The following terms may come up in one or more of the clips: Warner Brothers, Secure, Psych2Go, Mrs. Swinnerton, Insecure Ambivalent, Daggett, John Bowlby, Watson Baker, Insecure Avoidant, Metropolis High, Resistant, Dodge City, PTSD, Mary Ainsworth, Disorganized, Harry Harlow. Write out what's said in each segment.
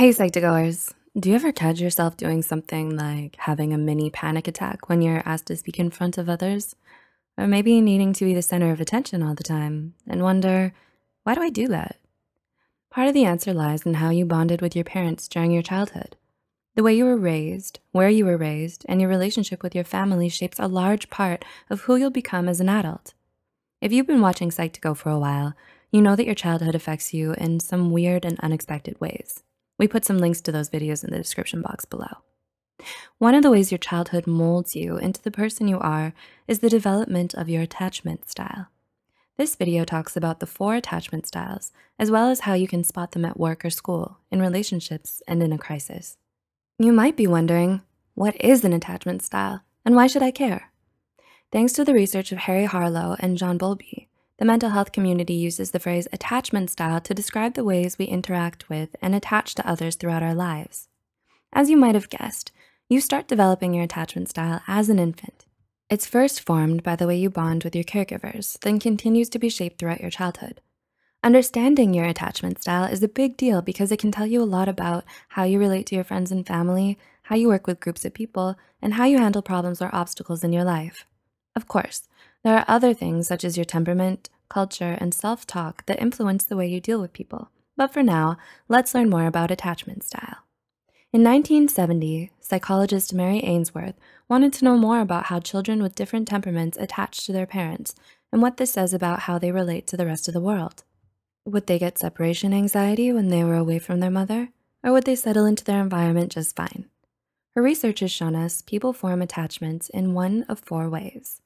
Hey Psych2Goers, do you ever catch yourself doing something like having a mini panic attack when you're asked to speak in front of others? Or maybe needing to be the center of attention all the time and wonder, why do I do that? Part of the answer lies in how you bonded with your parents during your childhood. The way you were raised, where you were raised, and your relationship with your family shapes a large part of who you'll become as an adult. If you've been watching Psych2Go for a while, you know that your childhood affects you in some weird and unexpected ways. We put some links to those videos in the description box below. One of the ways your childhood molds you into the person you are is the development of your attachment style. This video talks about the 4 attachment styles, as well as how you can spot them at work or school, in relationships, and in a crisis. You might be wondering, what is an attachment style, and why should I care? Thanks to the research of Harry Harlow and John Bowlby, the mental health community uses the phrase attachment style to describe the ways we interact with and attach to others throughout our lives. As you might have guessed, you start developing your attachment style as an infant. It's first formed by the way you bond with your caregivers, then continues to be shaped throughout your childhood. Understanding your attachment style is a big deal because it can tell you a lot about how you relate to your friends and family, how you work with groups of people, and how you handle problems or obstacles in your life. Of course, there are other things such as your temperament, culture, and self-talk that influence the way you deal with people. But for now, let's learn more about attachment style. In 1970, psychologist Mary Ainsworth wanted to know more about how children with different temperaments attach to their parents and what this says about how they relate to the rest of the world. Would they get separation anxiety when they were away from their mother? Or would they settle into their environment just fine? Her research has shown us people form attachments in one of 4 ways.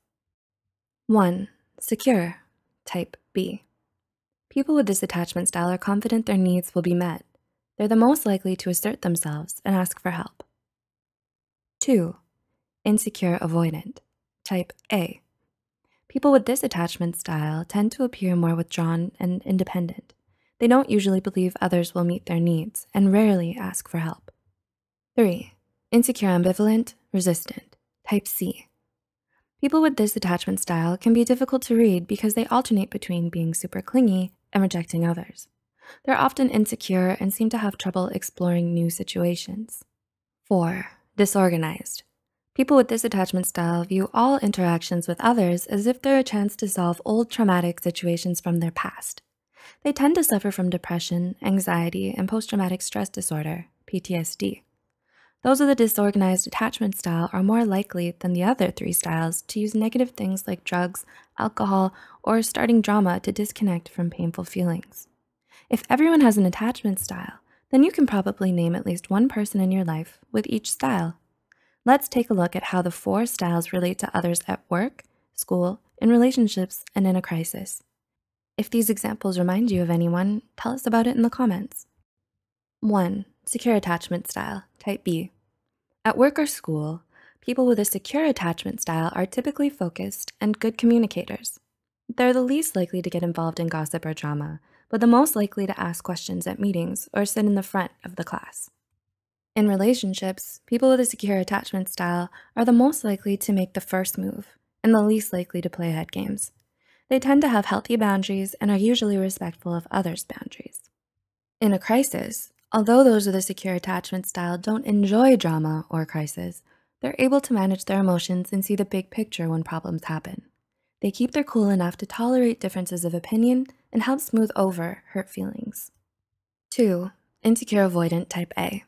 1. Secure, type B. People with this attachment style are confident their needs will be met. They're the most likely to assert themselves and ask for help. 2. Insecure avoidant, type A. People with this attachment style tend to appear more withdrawn and independent. They don't usually believe others will meet their needs and rarely ask for help. 3. Insecure ambivalent, resistant, type C. People with this attachment style can be difficult to read because they alternate between being super clingy and rejecting others. They're often insecure and seem to have trouble exploring new situations. 4. Disorganized. People with this attachment style view all interactions with others as if they're a chance to solve old traumatic situations from their past. They tend to suffer from depression, anxiety, and post-traumatic stress disorder, PTSD. Those with a disorganized attachment style are more likely than the other 3 styles to use negative things like drugs, alcohol, or starting drama to disconnect from painful feelings. If everyone has an attachment style, then you can probably name at least one person in your life with each style. Let's take a look at how the 4 styles relate to others at work, school, in relationships, and in a crisis. If these examples remind you of anyone, tell us about it in the comments. 1. Secure attachment style, type B. At work or school, people with a secure attachment style are typically focused and good communicators. They're the least likely to get involved in gossip or drama, but the most likely to ask questions at meetings or sit in the front of the class. In relationships, people with a secure attachment style are the most likely to make the first move and the least likely to play head games. They tend to have healthy boundaries and are usually respectful of others' boundaries. In a crisis, although those with a secure attachment style don't enjoy drama or crisis, they're able to manage their emotions and see the big picture when problems happen. They keep their cool enough to tolerate differences of opinion and help smooth over hurt feelings. 2. Insecure avoidant, type A.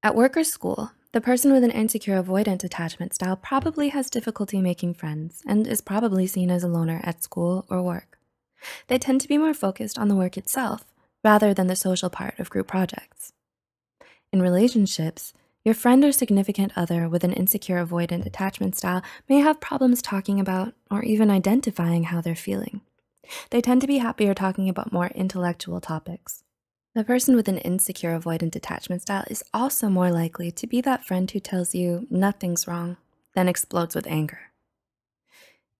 At work or school, the person with an insecure avoidant attachment style probably has difficulty making friends and is probably seen as a loner at school or work. They tend to be more focused on the work itself rather than the social part of group projects. In relationships, your friend or significant other with an insecure avoidant attachment style may have problems talking about or even identifying how they're feeling. They tend to be happier talking about more intellectual topics. The person with an insecure avoidant attachment style is also more likely to be that friend who tells you nothing's wrong, then explodes with anger.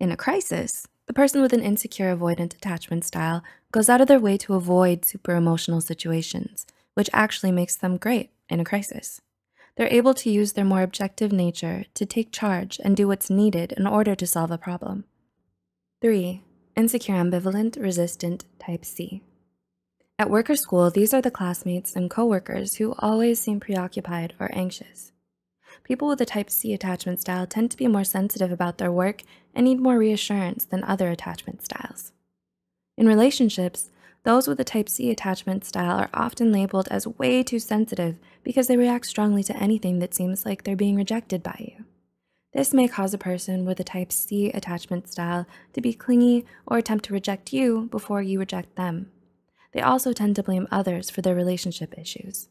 In a crisis, the person with an insecure avoidant attachment style goes out of their way to avoid super emotional situations, which actually makes them great in a crisis. They're able to use their more objective nature to take charge and do what's needed in order to solve a problem. 3. Insecure ambivalent resistant, type C. At work or school, these are the classmates and coworkers who always seem preoccupied or anxious. People with a type C attachment style tend to be more sensitive about their work and need more reassurance than other attachment styles. In relationships, those with a type C attachment style are often labeled as way too sensitive because they react strongly to anything that seems like they're being rejected by you. This may cause a person with a type C attachment style to be clingy or attempt to reject you before you reject them. They also tend to blame others for their relationship issues.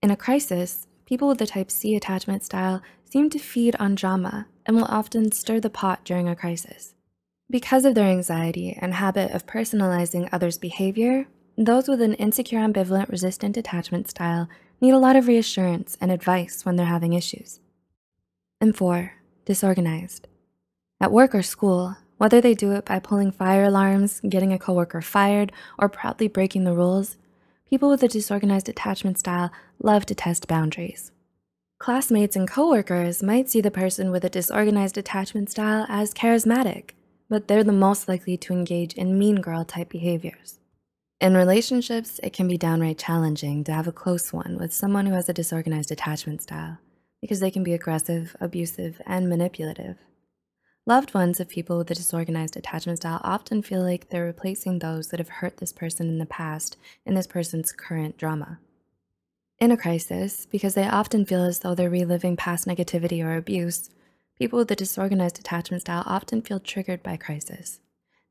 In a crisis, people with the type C attachment style seem to feed on drama and will often stir the pot during a crisis. Because of their anxiety and habit of personalizing others' behavior, those with an insecure, ambivalent, resistant attachment style need a lot of reassurance and advice when they're having issues. And 4, disorganized. At work or school, whether they do it by pulling fire alarms, getting a coworker fired, or proudly breaking the rules, people with a disorganized attachment style love to test boundaries. Classmates and coworkers might see the person with a disorganized attachment style as charismatic, but they're the most likely to engage in mean girl type behaviors. In relationships, it can be downright challenging to have a close one with someone who has a disorganized attachment style because they can be aggressive, abusive, and manipulative. Loved ones of people with a disorganized attachment style often feel like they're replacing those that have hurt this person in the past in this person's current drama. In a crisis, because they often feel as though they're reliving past negativity or abuse, people with a disorganized attachment style often feel triggered by crisis.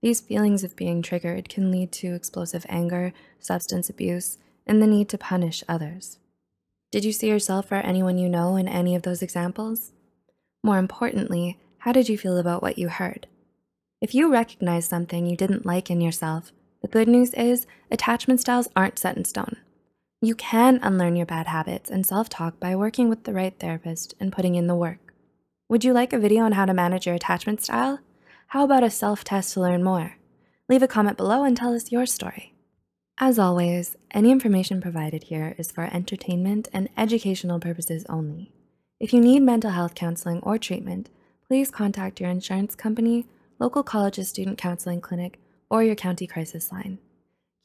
These feelings of being triggered can lead to explosive anger, substance abuse, and the need to punish others. Did you see yourself or anyone you know in any of those examples? More importantly, how did you feel about what you heard? If you recognize something you didn't like in yourself, the good news is attachment styles aren't set in stone. You can unlearn your bad habits and self-talk by working with the right therapist and putting in the work. Would you like a video on how to manage your attachment style? How about a self-test to learn more? Leave a comment below and tell us your story. As always, any information provided here is for entertainment and educational purposes only. If you need mental health counseling or treatment, please contact your insurance company, local college's student counseling clinic, or your county crisis line.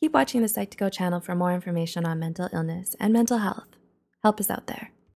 Keep watching the Psych2Go channel for more information on mental illness and mental health. Help us out there.